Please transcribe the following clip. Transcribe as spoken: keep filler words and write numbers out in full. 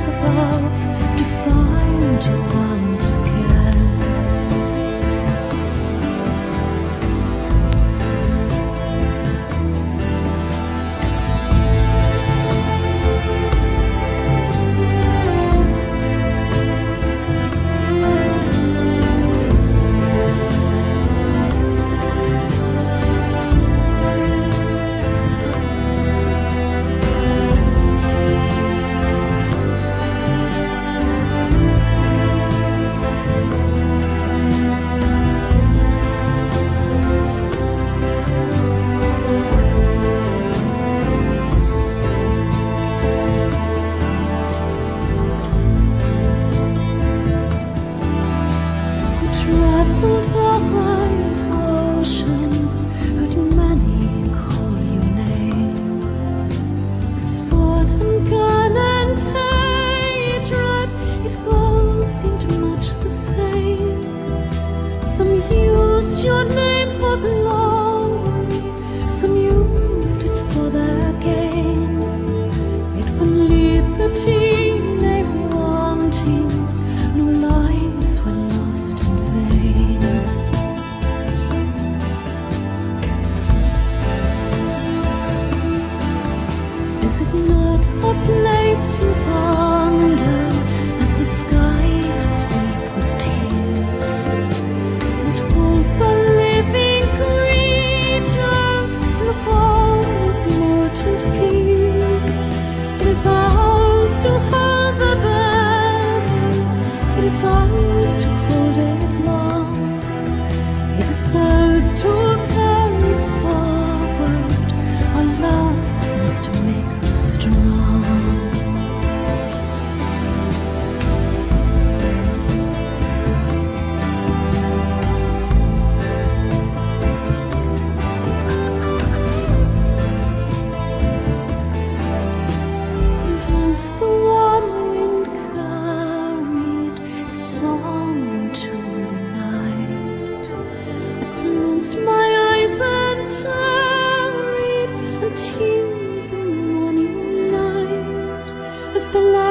as above, to find you once your name for glory, some used it for their gain. It for liberty they wanting, no lives were lost in vain. Is it not a place to wander, as the sky to sweep with tears? My eyes and tarried until the morning light, as the light